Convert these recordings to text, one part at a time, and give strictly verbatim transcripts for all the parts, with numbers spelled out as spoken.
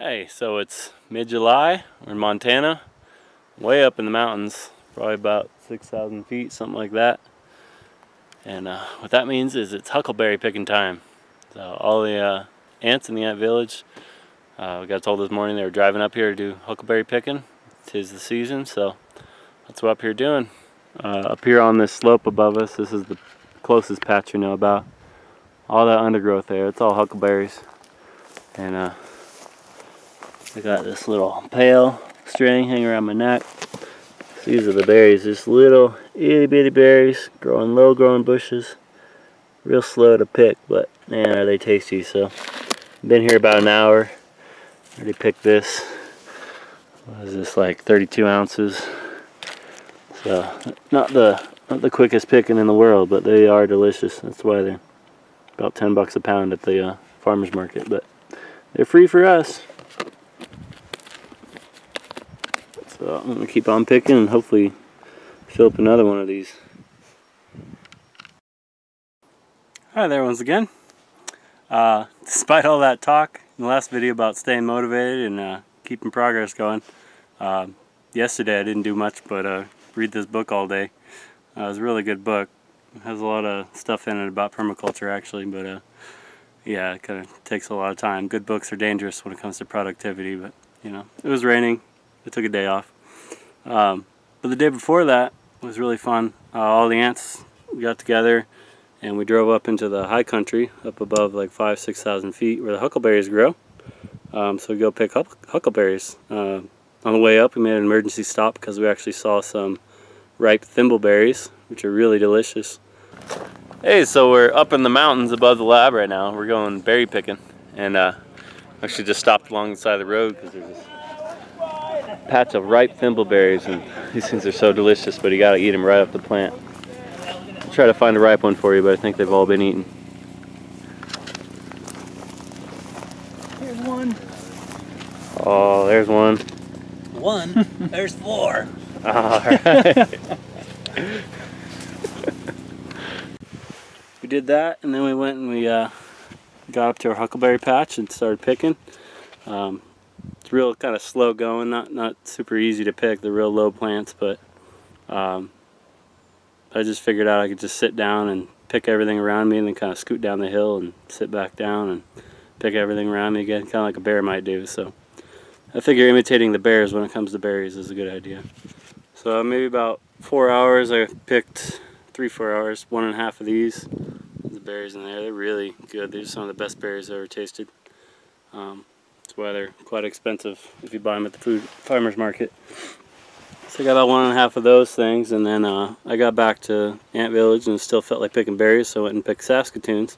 Hey, so it's mid-July, we're in Montana, way up in the mountains, probably about six thousand feet, something like that. And uh, what that means is it's huckleberry picking time. So all the uh, ants in the ant village, uh, we got told this morning they were driving up here to do huckleberry picking. Tis the season, so that's what up here doing. Uh, up here on this slope above us, this is the closest patch you know about. All that undergrowth there, it's all huckleberries. And uh, I got this little pale string hanging around my neck. These are the berries, just little itty bitty berries, growing low, growing bushes. Real slow to pick, but man, are they tasty. So, been here about an hour. Already picked this. What is this, like thirty-two ounces? So, not the not the quickest picking in the world, but they are delicious. That's why they're about ten bucks a pound at the uh, farmer's market, but they're free for us. So I'm going to keep on picking and hopefully fill up another one of these. Hi there once again. Uh, despite all that talk in the last video about staying motivated and uh, keeping progress going, uh, yesterday I didn't do much but uh, read this book all day. Uh, it was a really good book. It has a lot of stuff in it about permaculture actually, but uh, yeah, it kind of takes a lot of time. Good books are dangerous when it comes to productivity, but you know, it was raining. I took a day off, um, but the day before that was really fun. Uh, all the ants got together and we drove up into the high country up above like five six thousand feet where the huckleberries grow, um, so we go pick huck huckleberries. Uh, on the way up we made an emergency stop because we actually saw some ripe thimbleberries, which are really delicious. Hey, so we're up in the mountains above the lab right now. We're going berry picking and uh, actually just stopped along the side of the road because there's this patch of ripe thimbleberries and these things are so delicious, but you gotta eat them right off the plant. I'll try to find a ripe one for you, but I think they've all been eaten. Here's one. Oh, there's one. One? There's four. All right. We did that and then we went and we uh, got up to our huckleberry patch and started picking. Um, It's real kind of slow going, not not super easy to pick. They're real low plants, but um, I just figured out I could just sit down and pick everything around me and then kind of scoot down the hill and sit back down and pick everything around me again, kind of like a bear might do. So I figure imitating the bears when it comes to berries is a good idea. So maybe about four hours, I picked three, four hours, one and a half of these. The berries in there, they're really good. They're some of the best berries I've ever tasted. Um, Why they're quite expensive if you buy them at the food farmers market. So I got about one and a half of those things, and then uh, I got back to Ant Village and still felt like picking berries, so I went and picked Saskatoons.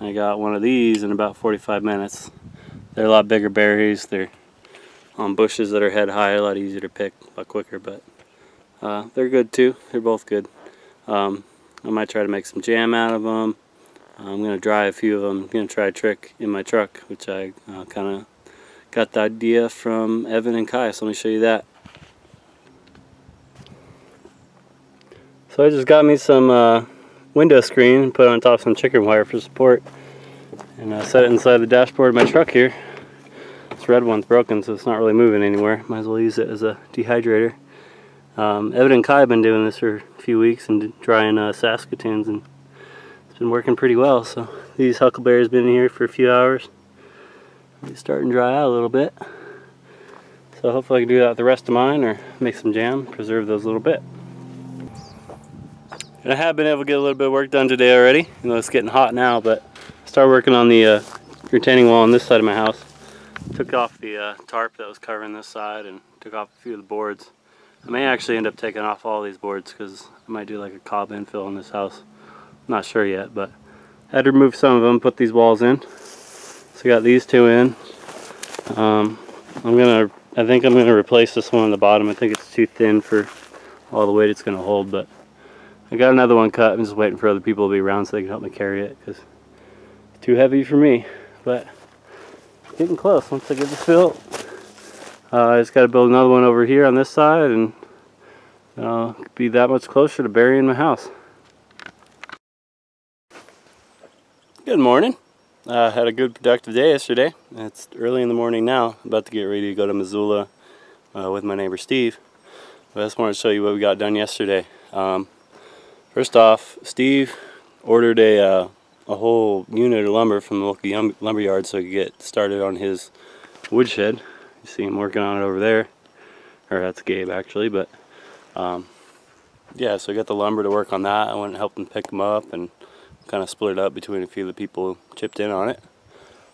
I got one of these in about forty-five minutes. They're a lot bigger berries. They're on bushes that are head high, a lot easier to pick, a lot quicker, but uh, they're good too. They're both good. Um, I might try to make some jam out of them. I'm gonna dry a few of them. I'm gonna try a trick in my truck, which I uh, kind of got the idea from Evan and Kai, so let me show you that. So I just got me some uh, window screen and put on top some chicken wire for support. And I set it inside the dashboard of my truck here. This red one's broken, so it's not really moving anywhere. Might as well use it as a dehydrator. Um, Evan and Kai have been doing this for a few weeks and drying uh, Saskatoons, and it's been working pretty well. So these huckleberries been in here for a few hours. It's starting to dry out a little bit, so hopefully I can do that with the rest of mine or make some jam, preserve those a little bit. And I have been able to get a little bit of work done today already. You know, it's getting hot now, but I started working on the uh, retaining wall on this side of my house. Took off the uh, tarp that was covering this side and took off a few of the boards. I may actually end up taking off all these boards because I might do like a cob infill on this house. I'm not sure yet, but I had to remove some of them, put these walls in. So got these two in. Um, I'm gonna, I think I'm gonna replace this one on the bottom. I think it's too thin for all the weight it's gonna hold, but I got another one cut. I'm just waiting for other people to be around so they can help me carry it because it's too heavy for me. But getting close. Once I get this built, uh, I just gotta build another one over here on this side, and uh, could be that much closer to burying my house. Good morning. Uh, had a good productive day yesterday. It's early in the morning now. About to get ready to go to Missoula uh, with my neighbor Steve. But I just wanted to show you what we got done yesterday. Um, first off, Steve ordered a, uh, a whole unit of lumber from the local lumber yard so he could get started on his woodshed. You see him working on it over there. Or that's Gabe actually, but um, yeah, so I got the lumber to work on that. I went and helped him pick them up and kind of split it up between a few of the people who chipped in on it.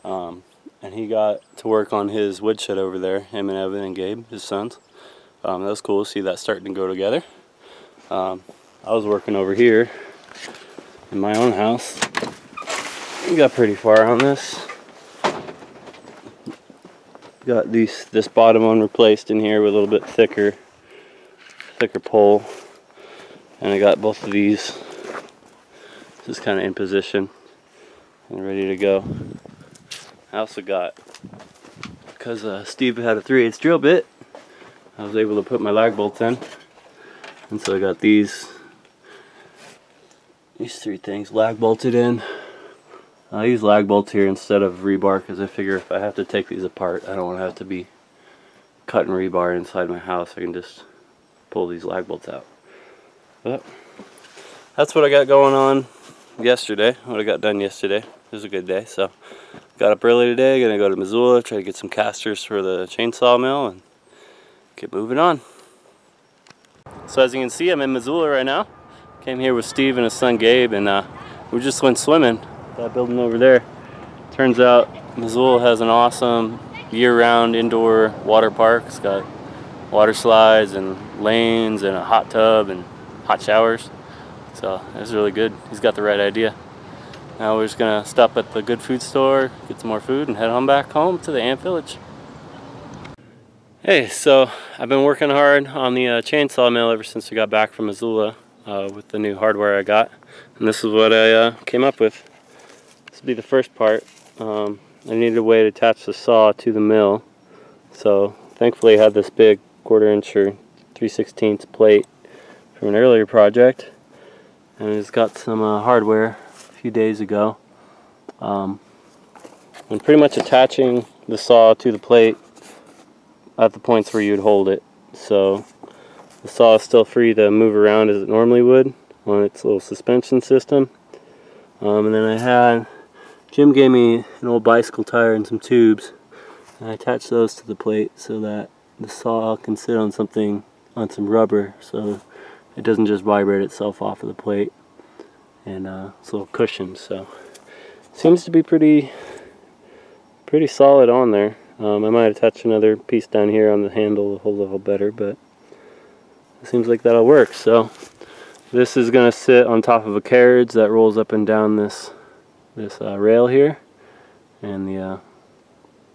Um, and he got to work on his woodshed over there, him and Evan and Gabe, his sons. Um, that was cool to see that starting to go together. Um, I was working over here in my own house. We got pretty far on this. Got these, this bottom one replaced in here with a little bit thicker, thicker pole. And I got both of these just kind of in position and ready to go. I also got, because uh, Steve had a three eighths drill bit, I was able to put my lag bolts in. And so I got these, these three things lag bolted in. I use lag bolts here instead of rebar because I figure if I have to take these apart, I don't want to have to be cutting rebar inside my house. I can just pull these lag bolts out. But that's what I got going on yesterday, what I got done yesterday. It was a good day, so got up early today, gonna go to Missoula, try to get some casters for the chainsaw mill and get moving on. So as you can see, I'm in Missoula right now. Came here with Steve and his son Gabe, and uh, we just went swimming, that building over there. Turns out Missoula has an awesome year-round indoor water park. It's got water slides and lanes and a hot tub and hot showers. So that's really good. He's got the right idea. Now we're just gonna stop at the good food store, get some more food, and head on back home to the Ant Village. Hey, so I've been working hard on the uh, chainsaw mill ever since we got back from Missoula uh, with the new hardware I got. And this is what I uh, came up with. This will be the first part. Um, I needed a way to attach the saw to the mill. So thankfully I had this big quarter inch or three sixteenths plate from an earlier project. And I just got some uh, hardware a few days ago. Um, I'm pretty much attaching the saw to the plate at the points where you'd hold it. So the saw is still free to move around as it normally would on its little suspension system. Um, and then I had, Jim gave me an old bicycle tire and some tubes. And I attached those to the plate so that the saw can sit on something, on some rubber. So it doesn't just vibrate itself off of the plate, and uh, it's a little cushion. So seems to be pretty pretty solid on there. um, I might attach another piece down here on the handle a whole little better, but it seems like that'll work. So this is gonna sit on top of a carriage that rolls up and down this this uh, rail here, and the uh,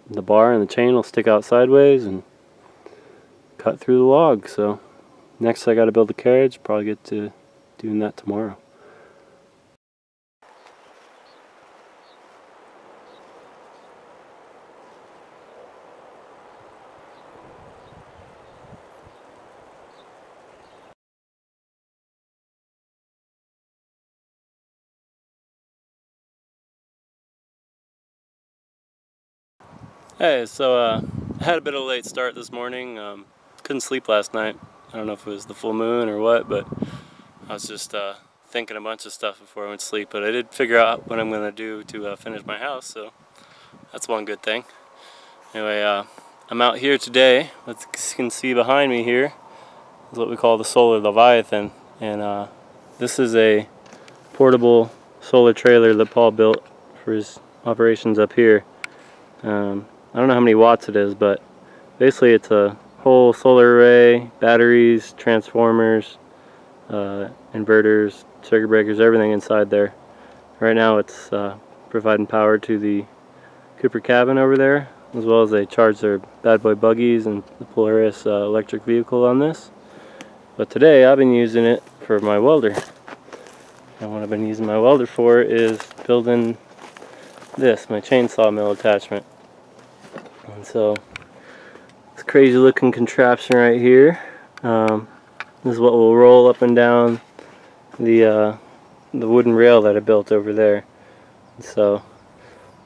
the bar and the chain will stick out sideways and cut through the log. So next I gotta build the carriage, probably get to doing that tomorrow. Hey, so uh, I had a bit of a late start this morning. Um, couldn't sleep last night. I don't know if it was the full moon or what, but I was just uh, thinking a bunch of stuff before I went to sleep. But I did figure out what I'm going to do to uh, finish my house, so that's one good thing. Anyway, uh, I'm out here today. As you can see behind me here is what we call the Solar Leviathan. And uh, this is a portable solar trailer that Paul built for his operations up here. Um, I don't know how many watts it is, but basically it's a whole solar array, batteries, transformers, uh, inverters, circuit breakers, everything inside there. Right now it's uh, providing power to the Cooper cabin over there, as well as they charge their Bad Boy Buggies and the Polaris uh, electric vehicle on this. But today I've been using it for my welder. And what I've been using my welder for is building this, my chainsaw mill attachment. And so this crazy looking contraption right here. Um, this is what will roll up and down the uh, the wooden rail that I built over there. So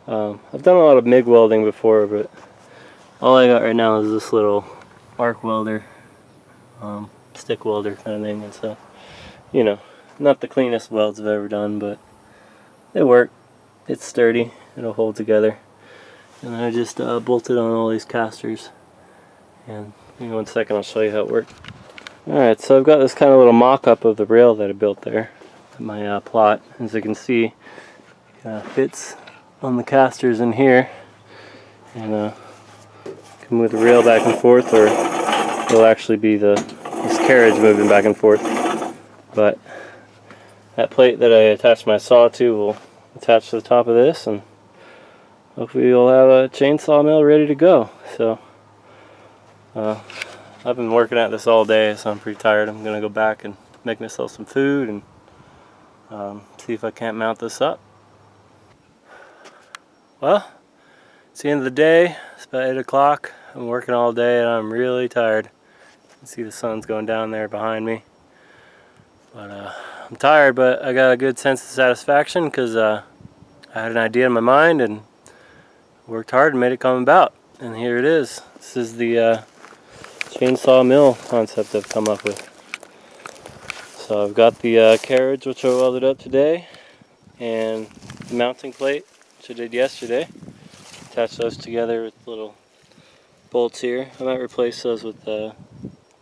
Um, I've done a lot of MIG welding before, but all I got right now is this little arc welder, um, stick welder kind of thing, and so, you know, not the cleanest welds I've ever done, but they work. It's sturdy, it'll hold together. And then I just uh, bolted on all these casters, and give me one second, I'll show you how it worked. Alright, so I've got this kind of little mock-up of the rail that I built there, my uh, plot. As you can see, it uh, fits on the casters in here, and uh, you can move the rail back and forth, or it'll actually be the this carriage moving back and forth. But that plate that I attached my saw to will attach to the top of this, and hopefully we'll have a chainsaw mill ready to go. So uh, I've been working at this all day, so I'm pretty tired. I'm gonna go back and make myself some food and um, see if I can't mount this up. Well, it's the end of the day. It's about eight o'clock. I'm working all day and I'm really tired. You can see the sun's going down there behind me. But uh, I'm tired, but I got a good sense of satisfaction because uh, I had an idea in my mind and worked hard and made it come about. And here it is. This is the uh, chainsaw mill concept I've come up with. So I've got the uh, carriage, which I welded up today, and the mounting plate, which I did yesterday. Attach those together with little bolts here. I might replace those with uh,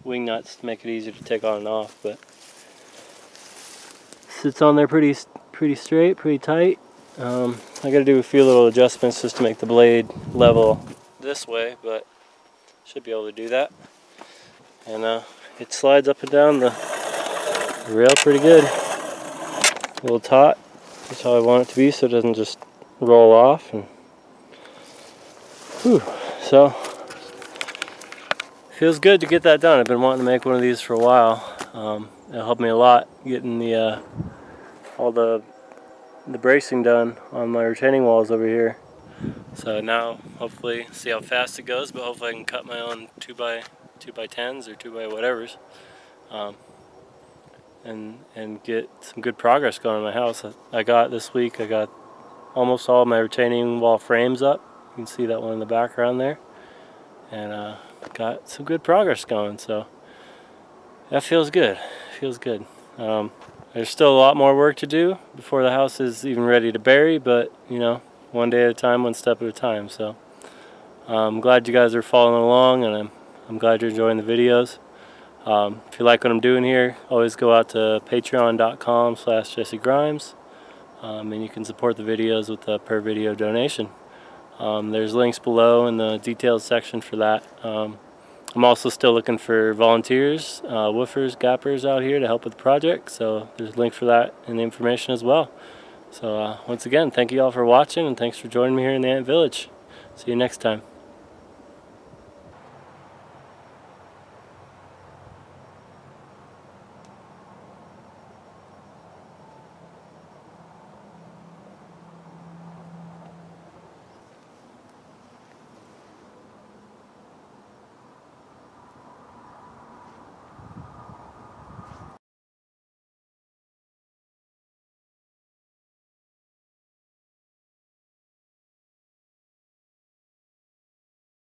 wing nuts to make it easier to take on and off, but sits on there pretty pretty straight, pretty tight. Um, I got to do a few little adjustments just to make the blade level this way, but should be able to do that. And uh, it slides up and down the rail pretty good. A little taut, that's how I want it to be, so it doesn't just roll off. And whew, so feels good to get that done. I've been wanting to make one of these for a while. Um, it helped me a lot getting the uh, all the the bracing done on my retaining walls over here. So now hopefully see how fast it goes, but hopefully I can cut my own two by two by tens or two by whatever's, um, and and get some good progress going in my house. I, I got this week. I got almost all my retaining wall frames up. You can see that one in the background there, and uh, got some good progress going. So that feels good. Feels good. Um, there's still a lot more work to do before the house is even ready to bury, but you know, one day at a time, one step at a time. So I'm glad you guys are following along, and I'm I'm glad you're enjoying the videos. Um, if you like what I'm doing here, always go out to patreon dot com slash Jesse Grimes, um, and you can support the videos with a per video donation. Um, there's links below in the details section for that. Um, I'm also still looking for volunteers, uh, woofers, gappers out here to help with the project, so there's a link for that in the information as well. So uh, once again, thank you all for watching, and thanks for joining me here in the Ant Village. See you next time.